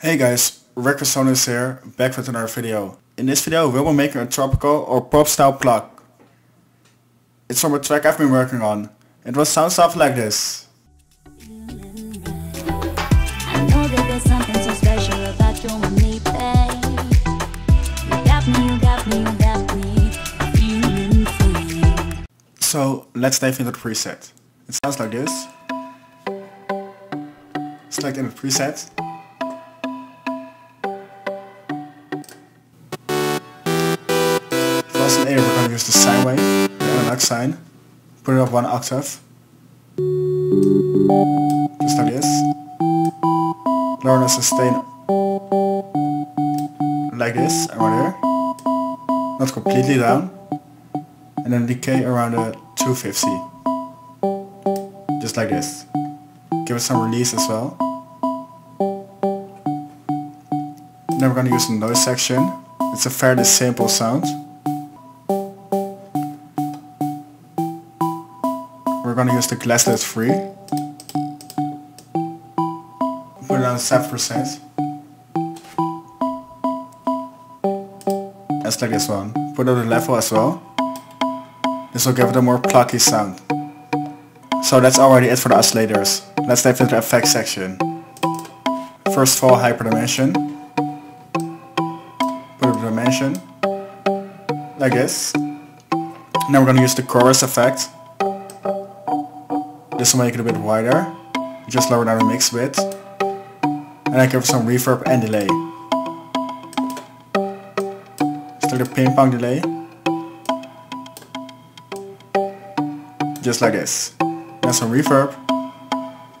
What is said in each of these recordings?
Hey guys, Rekker is here, back with another video. In this video we will be making a tropical or pop style plug. It's from a track I've been working on. It will sound stuff like this. I know that there's something so special about you and me, babe. You got me, you got me, you got me feeling free. So let's dive into the preset. It sounds like this. Select in the preset. We're going to use the sine wave, the analog sine, put it up one octave, just like this, lower and sustain like this, around here, not completely down, and then decay around the 250, just like this. Give it some release as well. Then we're going to use the noise section. It's a fairly simple sound. We're going to use the glass that's free. Put it on 7%. Just like this one. Put it on the level as well. This will give it a more plucky sound. So that's already it for the oscillators. Let's dive into the effects section. First of all, hyperdimension. Put it in dimension. Like this. Now we're going to use the chorus effect. This will make it a bit wider, just lower down the mix bit, and I give it some reverb and delay. Still the ping pong delay, just like this. Then some reverb,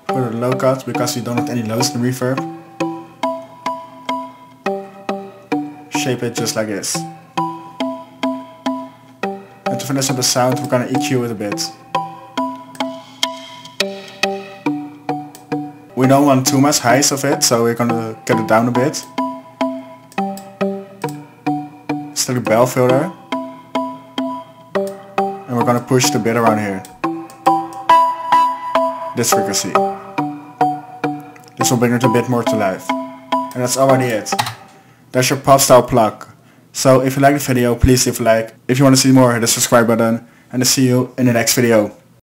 put a low cut because we don't have any lows in the reverb. Shape it just like this. And to finish up the sound, we're going to EQ it a bit. We don't want too much highs of it, so we're gonna get it down a bit. Still the bell filter. And we're gonna push the bit around here. This frequency. This will bring it a bit more to life. And that's already it. That's your pop style plug. So if you like the video, please leave a like. If you want to see more, hit the subscribe button. And I'll see you in the next video.